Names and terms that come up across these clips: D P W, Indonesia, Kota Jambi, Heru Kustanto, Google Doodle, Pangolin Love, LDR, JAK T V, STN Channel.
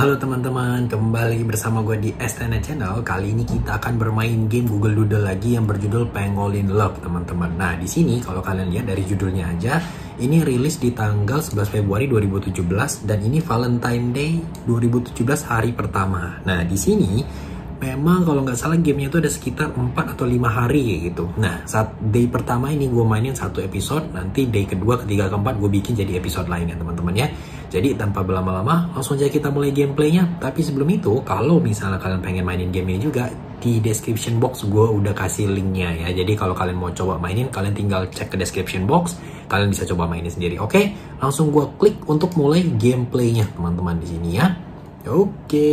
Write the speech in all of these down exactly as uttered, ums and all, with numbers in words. Halo teman-teman, kembali bersama gue di S T N Channel. Kali ini kita akan bermain game Google Doodle lagi yang berjudul Pangolin Love, teman-teman. Nah, di sini kalau kalian lihat dari judulnya aja, ini rilis di tanggal sebelas Februari dua ribu tujuh belas dan ini Valentine Day dua ribu tujuh belas hari pertama. Nah, di sini memang kalau nggak salah gamenya itu ada sekitar empat atau lima hari gitu. Nah, saat day pertama ini gue mainin satu episode, nanti day kedua, ketiga, keempat gue bikin jadi episode lainnya, teman-teman ya. Jadi tanpa berlama-lama, langsung aja kita mulai gameplaynya. Tapi sebelum itu, kalau misalnya kalian pengen mainin gamenya juga, di description box gue udah kasih linknya ya. Jadi kalau kalian mau coba mainin, kalian tinggal cek ke description box. Kalian bisa coba mainin sendiri. Oke, langsung gue klik untuk mulai gameplaynya, teman-teman di sini ya. Oke.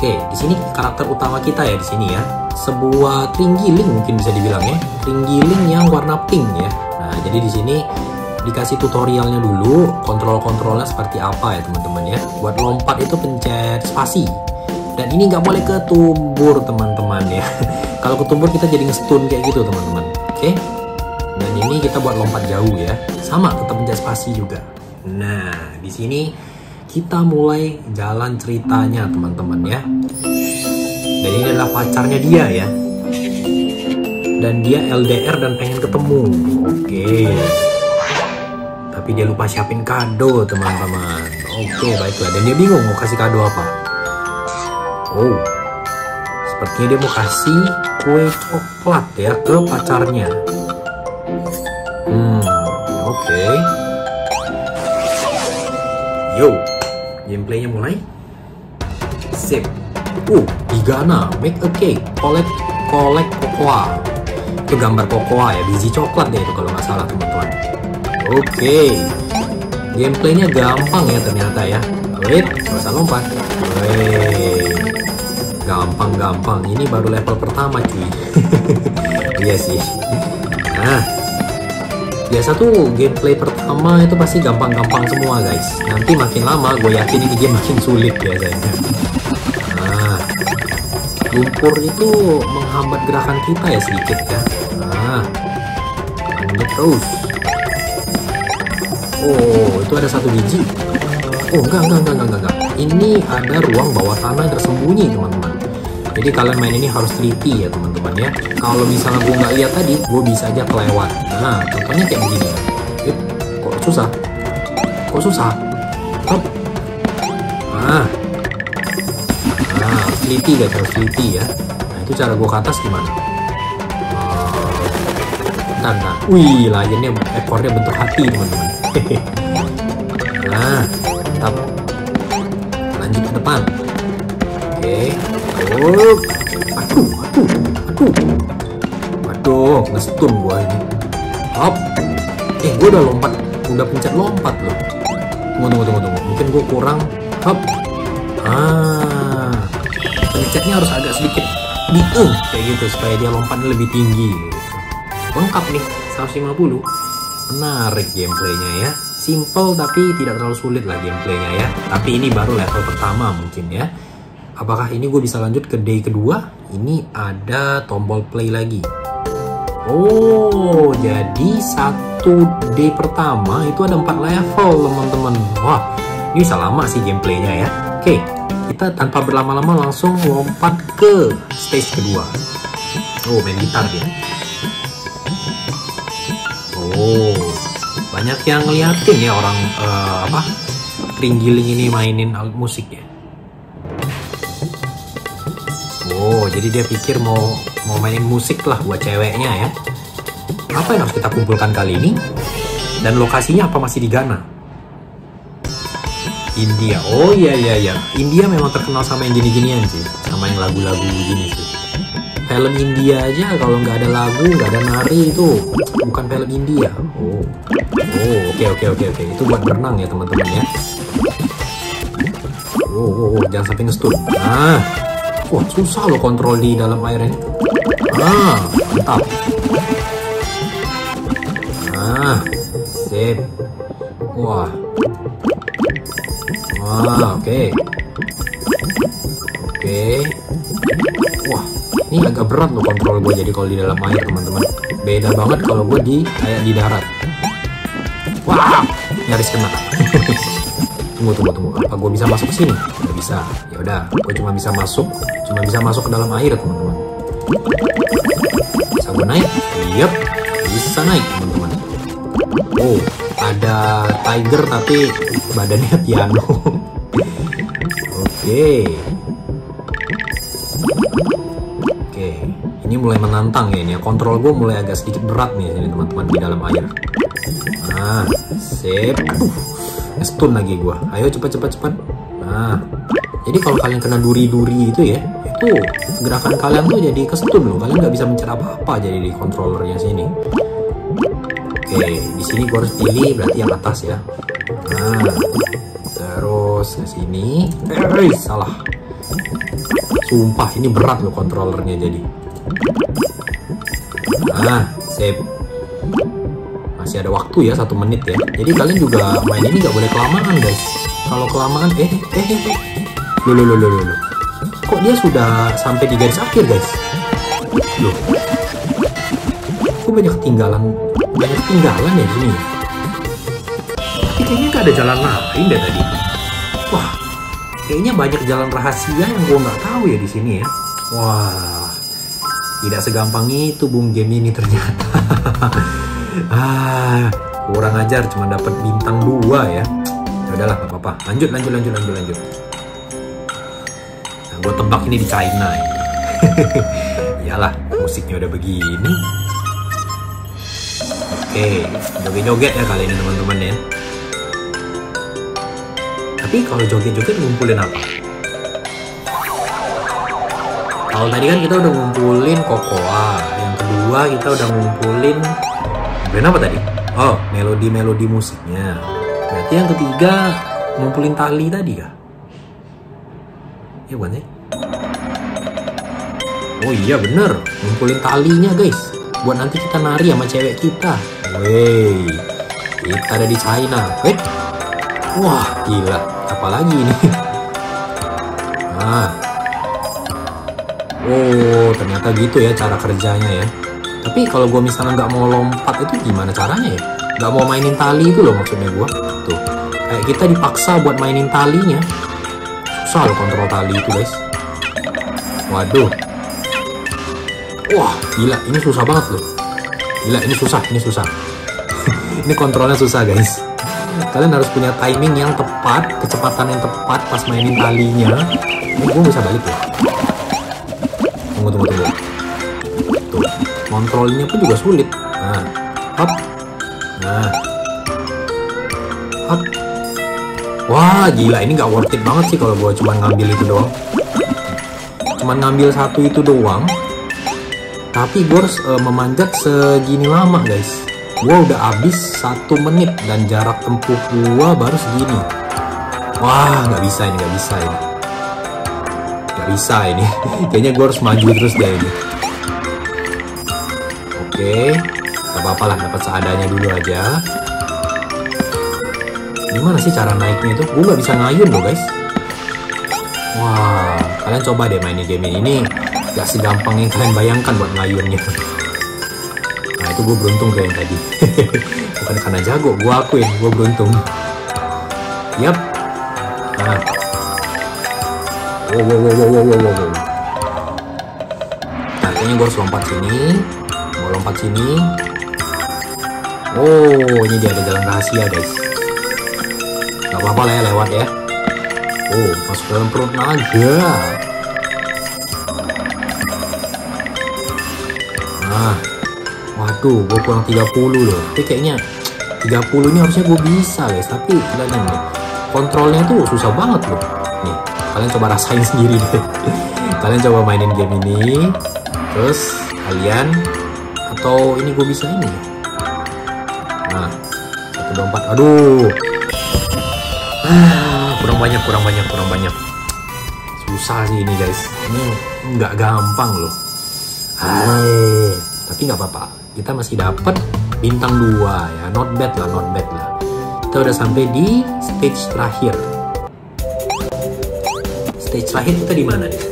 Oke, di sini karakter utama kita ya di sini ya. Sebuah ringgiling mungkin bisa dibilang ya. Ringgiling yang warna pink ya. Nah, jadi di sini dikasih tutorialnya dulu, kontrol-kontrolnya seperti apa ya teman-teman ya. Buat lompat itu pencet spasi, dan ini nggak boleh ketumbur teman-teman ya. Kalau ketumbur kita jadi nge-stun kayak gitu teman-teman. Oke, dan ini kita buat lompat jauh ya, sama tetap pencet spasi juga. Nah, di sini kita mulai jalan ceritanya teman-teman ya. Dan ini adalah pacarnya dia ya, dan dia L D R dan pengen ketemu. Oke, tapi dia lupa siapin kado teman-teman. Oke, baiklah, dan dia bingung mau kasih kado apa. Oh, sepertinya dia mau kasih kue coklat ya ke pacarnya. Hmm, oke. Okay. Yo, gameplaynya mulai. Sip. Uh, Igana make a cake, collect collect cocoa. Itu gambar cocoa ya, biji coklat deh itu kalau nggak salah teman-teman. Oke, okay. Gameplaynya gampang ya ternyata ya. Wait, nggak usah lompat. Wait, gampang-gampang. Ini baru level pertama cuy. Iya sih. Nah, biasa tuh gameplay pertama itu pasti gampang-gampang semua guys. Nanti makin lama gue yakin ini game makin sulit biasanya. Nah, lumpur itu menghambat gerakan kita ya sedikit ya. Nah, lanjut terus. Oh, itu ada satu biji. Oh, enggak, enggak, enggak, enggak, enggak. Ini ada ruang bawah tanah yang tersembunyi, teman-teman. Jadi kalian main ini harus teliti ya, teman-teman ya. Kalau misalnya gue nggak lihat tadi, gue bisa aja kelewat. Nah, contohnya kayak begini. Eh, kok susah? Kok susah? Hop. Nah, nah, teliti guys, harus teliti ya. Nah, itu cara gue ke atas gimana? Nah, nah. Wih, layannya ekornya bentuk hati, teman-teman. Nah, tetap lanjut ke depan. Oke, oh, aduh, aduh, aduh, waduh, ngestun gua ini. Hop, eh, gua udah lompat, udah pencet lompat loh. Tunggu, tunggu, tunggu, tunggu. Mungkin gua kurang. Hop, ah, pencetnya harus agak sedikit gitu, kayak gitu supaya dia lompatnya lebih tinggi. Lengkap nih, seratus lima puluh. Menarik gameplaynya ya, simple tapi tidak terlalu sulit lah gameplaynya ya. Tapi ini baru level pertama mungkin ya. Apakah ini gue bisa lanjut ke day kedua? Ini ada tombol play lagi. Oh, jadi satu day pertama itu ada empat level teman-teman. Wah, ini bisa lama sih gameplaynya ya. Oke, kita tanpa berlama-lama langsung lompat ke stage kedua. Oh, main gitar dia. Oh, banyak yang ngeliatin ya orang uh, apa ringgiling ini mainin alat musik ya. Oh, jadi dia pikir mau mau mainin musik lah buat ceweknya ya. Apa yang harus kita kumpulkan kali ini? Dan lokasinya apa masih di Ghana? India. Oh iya iya iya. India memang terkenal sama yang gini-ginian sih, sama yang lagu-lagu gini sih. Film India aja kalau nggak ada lagu, nggak ada nari itu bukan film India. Oh, oh, oke oke oke oke. Itu buat berenang ya teman-teman ya. Oh, oh, oh, jangan sampai nge-stun. Ah, wah, susah loh kontrol di dalam airnya. Ah, mantap. Ah, sip. Wah, wah, oke, oke. Wah, ini agak berat loh kontrol gue jadi kalau di dalam air teman-teman. Beda banget kalau gue di kayak di darat. Wah, nyaris kena. Tunggu, tunggu, tunggu. Apa gue bisa masuk ke sini? Gak bisa. Ya udah, gue cuma bisa masuk, cuma bisa masuk ke dalam air, teman-teman. Bisa gue naik? Yep, bisa naik, teman-teman. Oh, ada tiger tapi badannya piano. Oke. Oke, ini mulai menantang ya ini. Kontrol gue mulai agak sedikit berat nih, teman-teman, di dalam air. Nah, sip. Aduh. Stun lagi gue, ayo cepat cepat cepat. Nah, jadi kalau kalian kena duri-duri itu ya, itu gerakan kalian tuh jadi kestun loh. Kalian nggak bisa mencet apa-apa jadi di controllernya sini. Oke, di sini gue harus pilih berarti yang atas ya. Nah, terus ke sini. Eh, salah. Sumpah ini berat loh controllernya jadi. Nah, save. Masih ada waktu ya, satu menit ya. Jadi kalian juga main ini nggak boleh kelamaan guys. Kalau kelamaan, eh, eh, eh, eh. Loh, loh, loh, loh, loh. Kok dia sudah sampai di garis akhir guys? Loh. Kok banyak ketinggalan, banyak ketinggalan ya ini. Tapi kayaknya nggak ada jalan lain deh tadi. Wah, kayaknya banyak jalan rahasia yang gue nggak tahu ya di sini ya. Wah, tidak segampang itu bung game ini ternyata. Ah, kurang ajar, cuma dapat bintang dua ya. Udahlah, nggak apa-apa. Lanjut, lanjut, lanjut, lanjut, lanjut. Nah, gue tebak ini di China. Iyalah, musiknya udah begini. Oke, joget-joget ya kali ini teman-teman ya. Tapi kalau joget-joget ngumpulin apa? Kalau tadi kan kita udah ngumpulin kokoa. Yang kedua kita udah ngumpulin. Ngumpulin apa tadi? Oh, melodi-melodi musiknya. Berarti yang ketiga ngumpulin tali tadi kah? Iya bukan sih? Oh iya bener, ngumpulin talinya guys. Buat nanti kita nari sama cewek kita. Wey, kita ada di China. Wait. Wah gila, apalagi ini? Nah. Oh ternyata gitu ya cara kerjanya ya. Tapi kalau gue misalnya nggak mau lompat itu gimana caranya ya? Nggak mau mainin tali itu loh maksudnya gue. Tuh, kayak kita dipaksa buat mainin talinya. Susah loh kontrol tali itu guys. Waduh. Wah, gila. Ini susah banget loh. Gila, ini susah, ini susah. Ini kontrolnya susah guys. Kalian harus punya timing yang tepat, kecepatan yang tepat pas mainin talinya. Ini gue bisa balik ya. Tunggu, tunggu, tunggu. Tuh. Kontrolnya pun juga sulit. Nah, hop. Nah. Hop. Wah, gila ini gak worth it banget sih kalau gue cuma ngambil itu doang. Cuman ngambil satu itu doang. Tapi gue harus uh, memanjat segini lama, guys. Gue udah habis satu menit dan jarak tempuh gue baru segini. Wah, gak bisa ini, gak bisa ini. Gak bisa ini. Kayaknya gue harus maju terus deh ini. Oke, gak apa-apa lah, dapat seadanya dulu aja. Gimana sih cara naiknya itu? Gue gak bisa ngayun loh guys. Wah, kalian coba deh mainin game ini. Gak segampang yang kalian bayangkan buat ngayunnya. Nah itu gue beruntung kayak yang tadi. Bukan karena jago, gue akuin, gue beruntung. Yap. Nah. Wow, wow, wow, wow, wow, wow. Nah, kayaknya gue harus lompat sini. Lompat sini. Oh, ini dia ada jalan rahasia, guys. Gak apa-apa lah ya, lewat ya. Oh, masuk dalam perut naga. Nah. Waduh, gue kurang tiga puluh loh. Tapi kayaknya tiga puluh ini harusnya gue bisa, guys. Tapi, kalian nih, kontrolnya tuh susah banget loh. Nih, kalian coba rasain sendiri deh. Kalian coba mainin game ini. Terus, kalian atau ini gue bisa ini ya. Nah, satu dua empat. Aduh. Ah, kurang banyak, kurang banyak, kurang banyak. Susah sih ini guys. Ini nggak gampang loh. Hai. Tapi nggak apa-apa. Kita masih dapat bintang dua ya. Not bad lah, not bad lah. Kita udah sampai di stage terakhir. Stage terakhir kita di mana nih?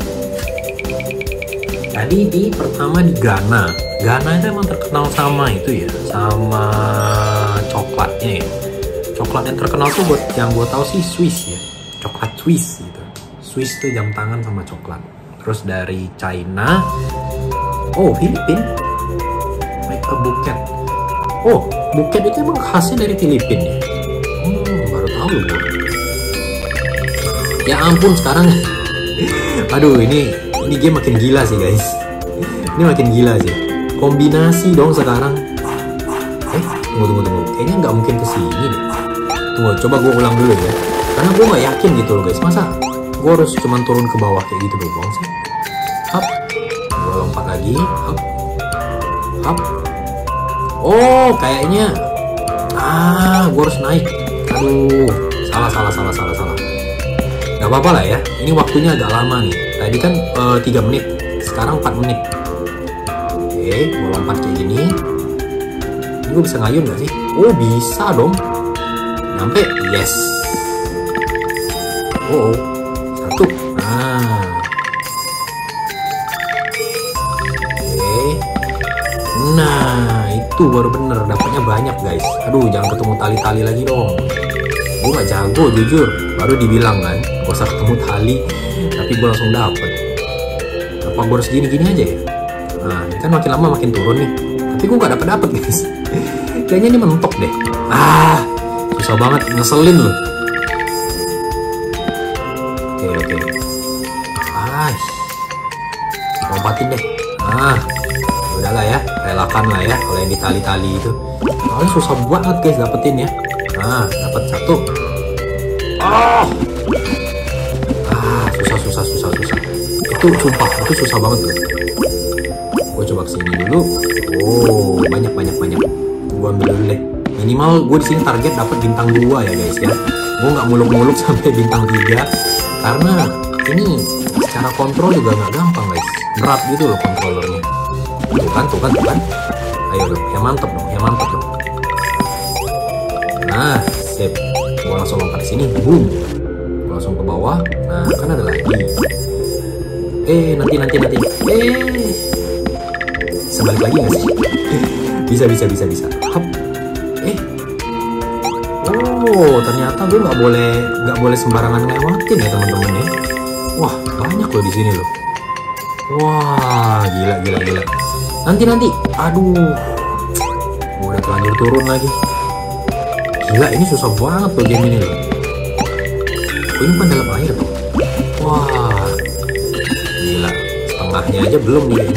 Tadi di pertama di Ghana. Ghana itu emang terkenal sama itu ya, sama coklatnya ya. Coklat yang terkenal tuh buat yang gue tahu sih Swiss ya, coklat Swiss gitu. Swiss tuh jam tangan sama coklat. Terus dari China, oh Filipina, make a buket. Oh buket itu emang khasnya dari Filipina ya. Hmm, baru tahu gue. Ya ampun sekarang, aduh ini ini game makin gila sih guys. Ini makin gila sih. Kombinasi dong sekarang. Eh tunggu tunggu tunggu, kayaknya nggak mungkin kesini deh. Tunggu, coba gue ulang dulu ya. Karena gue nggak yakin gitu loh guys. Masa gue harus cuman turun ke bawah kayak gitu doang sih. Hap, gue lompat lagi. Hap, hap. Oh kayaknya, ah gue harus naik. Aduh, salah salah salah salah salah. Gak apa-apa lah ya. Ini waktunya agak lama nih. Tadi kan uh, tiga menit, sekarang empat menit. Oke, gue lompat kayak gini. Ini gue bisa ngayun gak sih? Oh bisa dong. Sampai yes. Oh, oh. Satu. Nah. Oke. Nah, itu baru bener. Dapatnya banyak, guys. Aduh, jangan ketemu tali-tali lagi dong. Gue gak jago, jujur. Baru dibilang kan, gak usah ketemu tali. Tapi gue langsung dapet. Apa gue harus gini-gini aja ya? Nah, ini kan makin lama makin turun nih. Tapi gue gak dapet-dapet, guys. Kayaknya ini mentok deh. Ah, susah banget, ngeselin loh. Oke oke. Ah, lompatin deh. Ah, udahlah ya, relakan lah ya. Kalau yang ditali-tali itu, soalnya susah banget guys dapetin ya. Nah, dapat satu. Oh, ah, susah susah susah susah. Itu sumpah, itu susah banget loh. Gue coba kesini dulu. Oh, banyak banyak banyak. Gue ambil dulu deh. Minimal gue di sini target dapat bintang dua ya guys ya. Gue nggak muluk-muluk sampai bintang tiga karena ini secara kontrol juga nggak gampang guys. Berat gitu loh kontrolernya. Tuh kan, tuh kan, tuh kan. Ayo dong, yang mantep dong, yang mantep dong. Nah, sip. Gue langsung lompat sini, boom. Gue langsung ke bawah. Nah, kan ada lagi. Eh, nanti nanti nanti. Eh, sebalik lagi nggak sih? Bisa bisa bisa bisa. Hop. Oh ternyata gue nggak boleh nggak boleh sembarangan lewatin ya teman-teman ya. Wah banyak loh di sini loh. Wah gila gila gila. Nanti nanti. Aduh. Gue udah terlanjur turun lagi. Gila ini susah banget loh game ini loh. Oh, ini kan dalam air tuh. Wah. Gila. Setengahnya aja belum nih ini.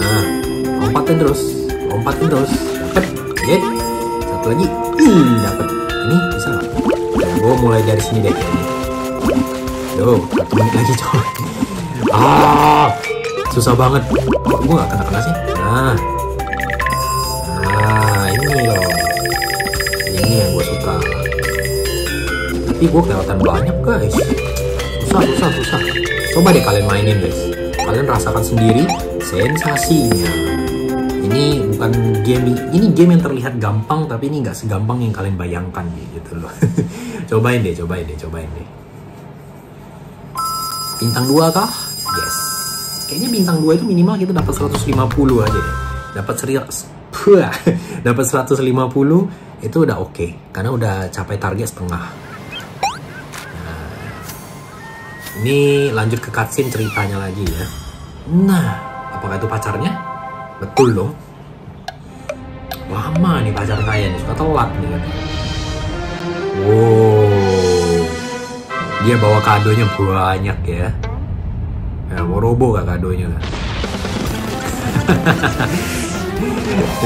Nah lompatin terus, lompatin terus. Oke. Lagi, ih dapat ini bisa nggak? Nah, gue mulai dari sini deh. Yo, satu menit lagi coba. Ah, susah banget. Kok gue nggak kena kena sih? Nah, nah ini loh, ini yang gue suka. Tapi gue kelihatan banyak guys. Susah, susah, susah. Coba deh kalian mainin guys. Kalian rasakan sendiri sensasinya. Ini bukan game, ini game yang terlihat gampang tapi ini nggak segampang yang kalian bayangkan gitu loh. Cobain deh, cobain deh, cobain deh. Bintang dua kah? Yes. Kayaknya bintang dua itu minimal kita dapat seratus lima puluh aja deh. Dapat serius. Dapat seratus lima puluh itu udah oke okay, karena udah capai target setengah. Nah, ini lanjut ke cutscene ceritanya lagi ya. Nah, apakah itu pacarnya? Betul dong. Lama nih pacar saya nih, suka telat nih kan. Wow. Dia bawa kadonya banyak ya. Ya mau roboh gak kadonya kan?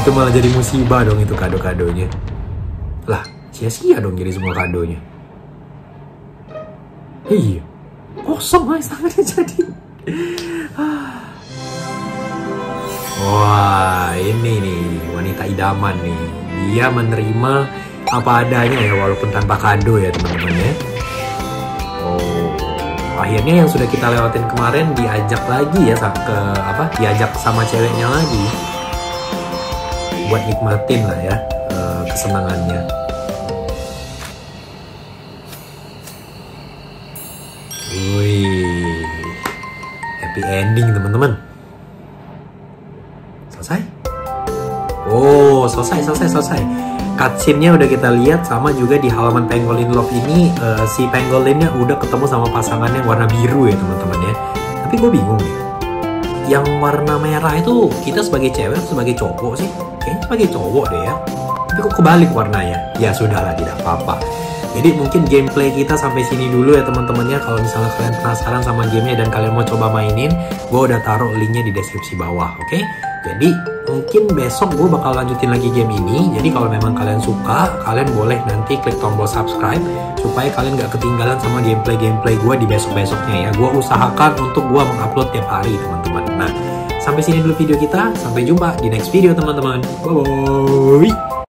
Itu malah jadi musibah dong itu kado-kadonya. Lah sia-sia dong jadi semua kadonya. Iya. Kosong guys tangannya jadi. Wah ini nih wanita idaman nih. Dia menerima apa adanya ya walaupun tanpa kado ya teman-teman ya. Oh akhirnya yang sudah kita lewatin kemarin diajak lagi ya ke apa? Diajak sama ceweknya lagi buat nikmatin lah ya kesenangannya. Wih happy ending teman-teman. Selesai. Oh, selesai, selesai, selesai. Cutscene-nya udah kita lihat, sama juga di halaman Pangolin Love ini, uh, si Pangolinnya udah ketemu sama pasangannya yang warna biru ya teman-teman ya. Tapi gue bingung ya, yang warna merah itu kita sebagai cewek atau sebagai cowok sih? Kayaknya sebagai cowok deh ya. Tapi kok kebalik warnanya? Ya sudahlah, tidak apa-apa. Jadi mungkin gameplay kita sampai sini dulu ya teman-temannya. Kalau misalnya kalian penasaran sama gamenya dan kalian mau coba mainin, gue udah taruh linknya di deskripsi bawah, oke? Okay? Jadi mungkin besok gue bakal lanjutin lagi game ini. Jadi kalau memang kalian suka, kalian boleh nanti klik tombol subscribe supaya kalian gak ketinggalan sama gameplay-gameplay gue di besok-besoknya ya. Gue usahakan untuk gue mengupload tiap hari teman-teman. Nah, sampai sini dulu video kita. Sampai jumpa di next video teman-teman. Bye-bye.